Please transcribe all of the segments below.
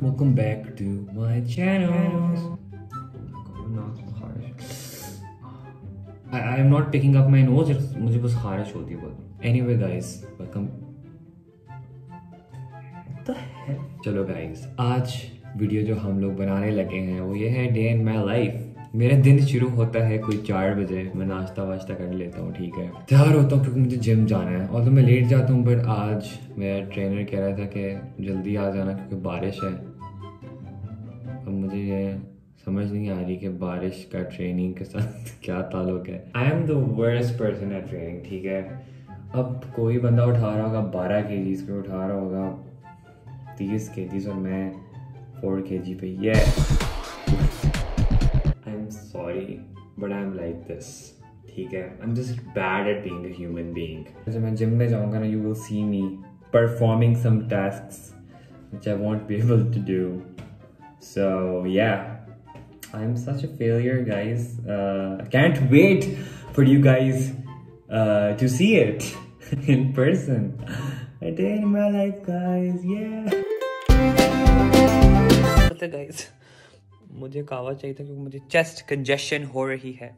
Welcome back to my channel. I am not picking up my nose. मुझे बस खारिश होती है बहुत. Anyway guys, welcome. What the hell? चलो guys, आज वीडियो जो हम लोग बनाने लगे हैं वो ये है डे इन माई लाइफ. मेरा दिन शुरू होता है कोई 4 बजे. मैं नाश्ता वाश्ता कर लेता हूँ, ठीक है, तैयार होता हूँ क्योंकि मुझे जिम जाना है. और तो मैं लेट जाता हूँ, बट आज मेरा ट्रेनर कह रहा था कि जल्दी आ जाना क्योंकि बारिश है. अब मुझे ये समझ नहीं आ रही कि बारिश का ट्रेनिंग के साथ क्या ताल्लुक है. I am the worst person at training, ठीक है. अब कोई बंदा उठा रहा होगा 12 kg, कोई उठा रहा होगा 30 kg और मैं 4 kg पे. I'm sorry, but I'm like this. ठीक है, I'm just bad at being a human being. जब मैं जिम में जाऊँगा ना, you will see me performing some tasks which I won't be able to do. So yeah, I'm such a failure, guys. I can't wait for you guys to see it in person. A day in my life, guys. Yeah. तो guys, मुझे कावा चाहिए था क्योंकि मुझे chest congestion हो रही है.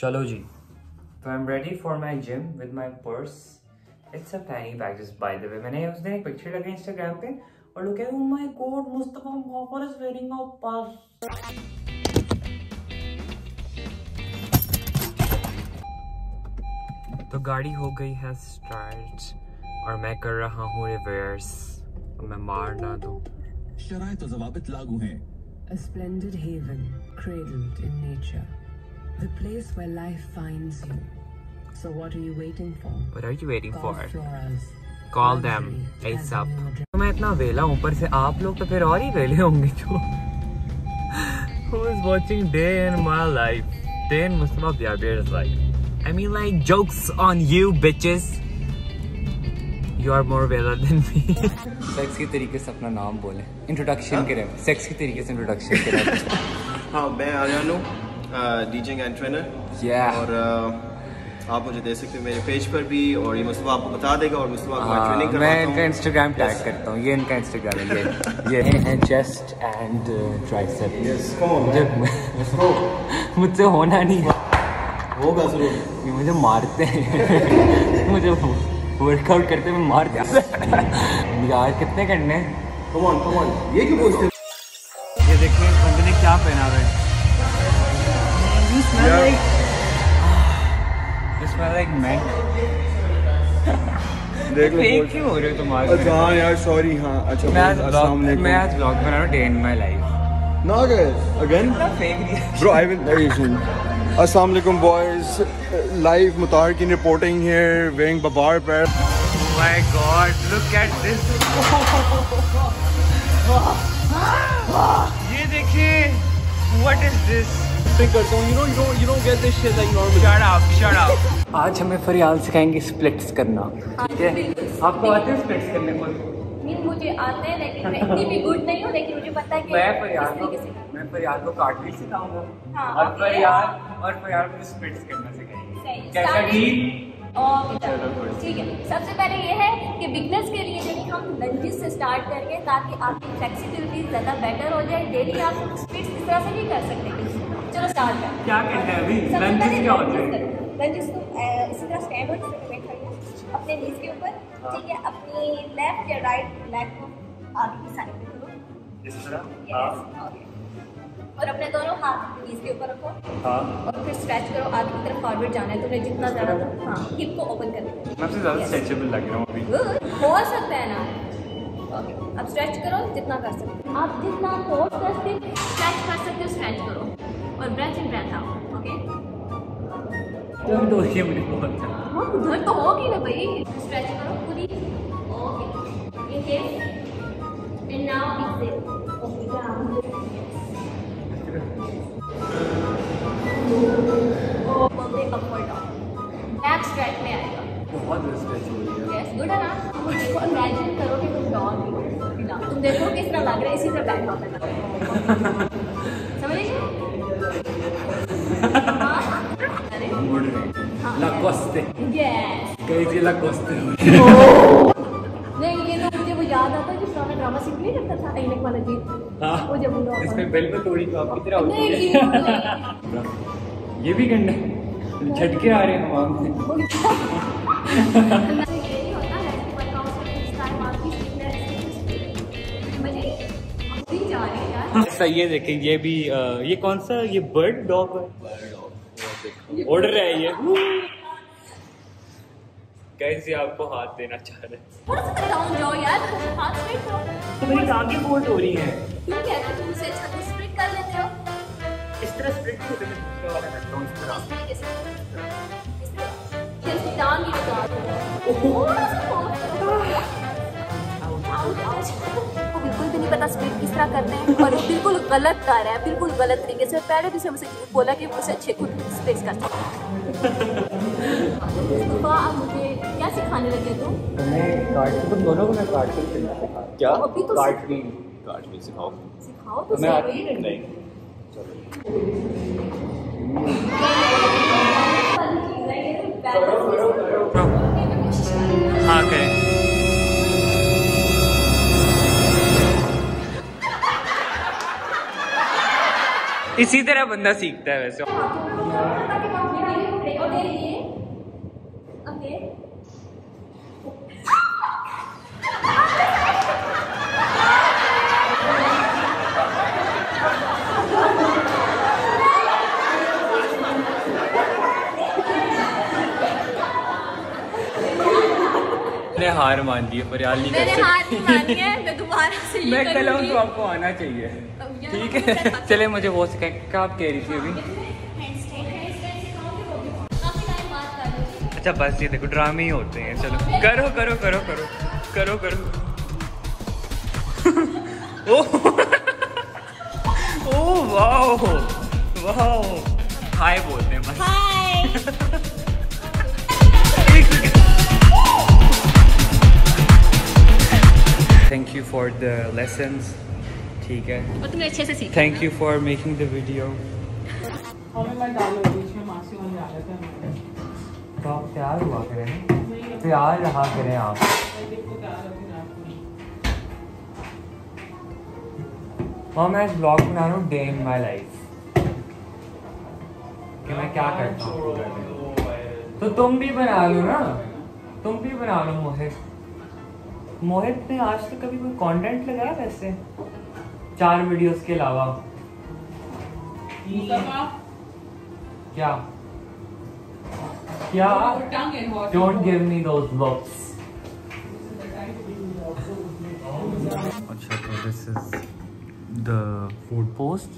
चलो जी, तो I am ready for my gym with my purse. It's a penny bag, just by the way. मैंने उस दिन एक पिक्चर लगा इंस्टाग्राम पे और लोग कह रहे हैं, oh my God, Mustafa Babar is wearing a purse. तो गाड़ी हो गई है स्टार्ट और मैं कर रहा हूँ रिवर्स. मैं मार ना दूं. शरायत जवाबित लागू हैं. A splendid haven cradled in nature, the place where life finds you. So what are you waiting for? What are you waiting for? Call them ASAP. मैं इतना वेला हूँ, ऊपर से आप लोग तो फिर और ही वेले होंगे. तो Who is watching day in my life? Day in Mustafa Babar's life. I mean, like, jokes on you bitches. You are more better than me. Sex की तरीके से अपना नाम बोले. इंट्रोडक्शन के रैप. सेक्स की तरीके से इंट्रोडक्शन के रैप. हाँ, मैं आर्यन हूँ, डीजिंग एंड ट्रेनर. Yeah. और आप मुझे दे सकते हो मेरे पेज पर भी, और ये मुस्तफा आपको बता देगा. और मुस्तफा को ट्रेनिंग करवाता हूँ. मैं इनका इंस्टाग्राम टैग करता हूँ. ये इनका इंस्टाग्राम है. ये है चेस्ट एंड ट्राइसेप. मुझसे होना नहीं है. होगा जरूर. ये मुझे मारते हैं. मुझे वर्कआउट करते हुए मार दिया यार. कितने करने हैं? Come on come on. ये क्यों बोलते हो? ये देखिए बंदे ने क्या पहना है. You smell like man. देख लो क्यों हो रहे हो तुम आज. अच्छा हां यार, सॉरी. हां अच्छा, मैं आज व्लॉग बना रहा हूं day in my life. No guys, again bro, I will tell you. Assalamu alaikum boys, live Mutarkin reporting here wearing Babar pair. Oh my god, look at this. Ye dekhiye, what is this? Think karta hu, you don't get this shit like normal. Shut up. Aaj hame Faryal sikhayenge splits karna. Theek hai, aapko aate hai splits karne ko? Nahi, mujhe aate hai lekin main itni bhi good nahi hu, lekin mujhe pata hai ki मैं फरियाद को cartwheel सिखाऊंगा. हाँ, और फरियाद को splits करना सिखाएंगे. कैसा ठीक? और ठीक है. सबसे पहले ये है कि बिगनर्स के लिए देखिए, हम लंजेस से स्टार्ट करेंगे ताकि आपकी फ्लेक्सिबिलिटी ज़्यादा बेटर हो जाए. डेली आप स्प्लिट्स इस तरह से नहीं कर सकते. चलो स्टार्ट करें. क्या कहते हैं अभी लंजेस क्या होते हैं? लंजेस को इसी तरह स्टैंड होल्ड करके खड़े अपने नीज के ऊपर, ठीक है. अपनी लेफ्ट या राइट लेग को आगे की साइड में करो इस तरह. हाँ, और अपने दोनों हाथ नीज के ऊपर रखो. हाँ, और फिर स्ट्रेच करो. आगे की तरफ फॉरवर्ड जाना है तुमने जितना ज़्यादा. हाँ, हिप को ओपन कर दो. मैं आपसे ज़्यादा स्ट्रेचेबल लग रहा हूँ अभी. गुड, हो सकता है ना. ओके, अब स्ट्रेच करो जितना कर सकते. आप जितना फोर्स कर सकते स्ट्रेच कर सकते हो, स्ट्रेच करो. और ब्रेथ इन ब्रेथ आओ. ओके, उधर तो होगी ना भाई. स्ट्रेच करो पूरी. Okay, inhale and now exhale. Back stretch में आएगा. बहुत यस, गुड है ना. देखो, इमेजिन करो कि तुम डॉग हो. तुम देखो किस तरह लग रहा है, इसी तरह बैक हो जाना. समझ गए? हां, लकोस्ते. यस, कई लग बसते नहीं, ये तो मुझे वो याद आता कि पुराना ड्रामा सीख नहीं करता था ऐनक वाला जी। वो जब वो इसमें बेल पे थोड़ी तो आपकी तरह होती है। ये भी गंडे झटके आ रहे हैं हमारे। ये देखें, ये भी ये कौन सा, ये बर्ड डॉग है, उड़ रहा है ये। कैसे आपको हाथ देना चाह रहे हैं। बिल्कुल भी नहीं पता स्प्लिट किस तरह करते हैं और बिल्कुल गलत कर रहा है, बिल्कुल गलत तरीके से। पहले भी हमसे बोला कि मुझसे अच्छे खुद स्पेस करते हैं। आप मुझे क्या सिखाने लगे तुम? तुम दोनों को मैं कार्टून खेलना सिखा। क्या कार्टून सिखाओ? सिखाओ तो नहीं। चलो हाँ कहे इसी तरह बंदा सीखता है वैसे। मैंने हार मान ली है परियाली। मैंने हार नहीं मानी है, मैं दोबारा से ये करूंगी। मैं कहूं तो आपको आना चाहिए, ठीक है। चले मुझे वो सिखाएं क्या आप कह रही थी अभी। अच्छा बस ये देखो ड्रामे ही होते हैं। चलो करो करो करो करो करो करो। ओह वाह वाह हाय बोलते हैं बस। Thank you for the lessons. ठीक है और तुमने अच्छे से सीखा। Thank you for making the video. तो आप प्यार हुआ करें, प्यार रहा करें आप। और मैं ब्लॉग बना रहा हूँ डे इन माई लाइफ कि मैं क्या करता हूँ। तो तुम भी बना लो ना, तुम भी बना लो। मोहित ने आज तक कभी कोई कंटेंट लगाया वैसे 4 वीडियोस के अलावा? क्या क्या don't give me those box. अच्छा तो this is the food post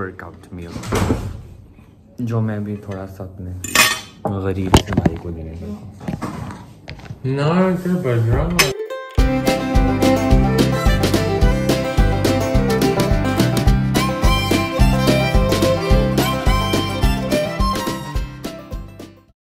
workout meal जो मैं भी थोड़ा सा अपने गरीब से भाई को देने का। No, it's a bad drama.